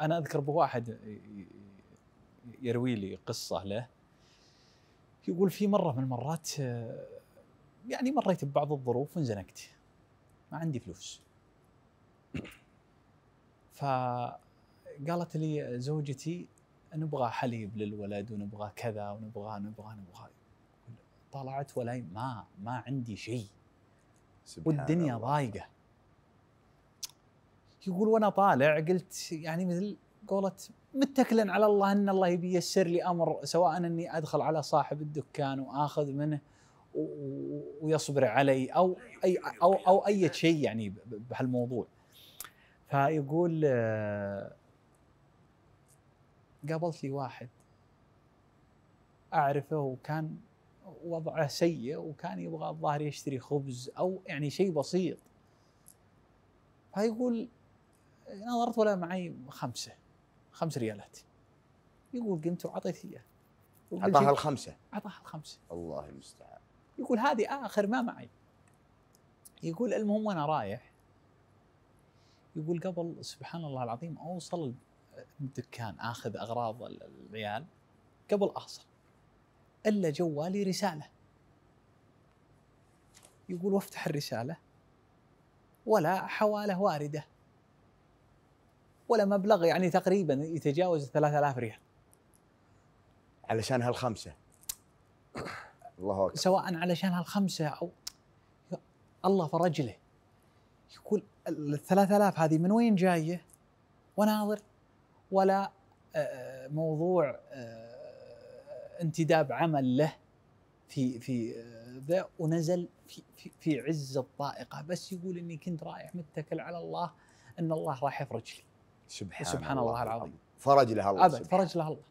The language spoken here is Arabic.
انا اذكر بواحد يروي لي قصه له، يقول في مره من المرات يعني مريت ببعض الظروف وانزنقت، ما عندي فلوس. فقالت لي زوجتي نبغى حليب للولد ونبغى كذا ونبغى نبغى نبغى. طلعت ولا ما عندي شيء والدنيا ضايقه. يقول وانا طالع قلت يعني مثل قولت متكلا على الله ان الله يبي ييسر لي امر، سواء اني ادخل على صاحب الدكان واخذ منه ويصبر علي او اي او او اي شيء يعني بهالموضوع. فيقول قابلت لي واحد اعرفه وكان وضعه سيء وكان يبغى الظاهر يشتري خبز او يعني شيء بسيط. فيقول نظرت ولا معي خمس ريالات. يقول قمت وعطيت اياه. اعطاها الخمسه؟ اعطاها الخمسه. الله المستعان. يقول هذه اخر ما معي. يقول المهم وانا رايح، يقول قبل سبحان الله العظيم اوصل الدكان اخذ اغراض العيال، قبل احصل الا جوالي رساله. يقول وافتح الرساله ولا حواله وارده ولا مبلغ يعني تقريبا يتجاوز 3000 ريال علشان هالخمسه. الله اكبر. سواء علشان هالخمسه او الله فرج له. يقول ال 3000 هذه من وين جايه؟ وناظر ولا موضوع انتداب عمل له في ذا، ونزل في عز الطائقه، بس يقول اني كنت رايح متكل على الله ان الله راح يفرج لي. سبحان الله العظيم. فرج لها الله. فرج لها الله.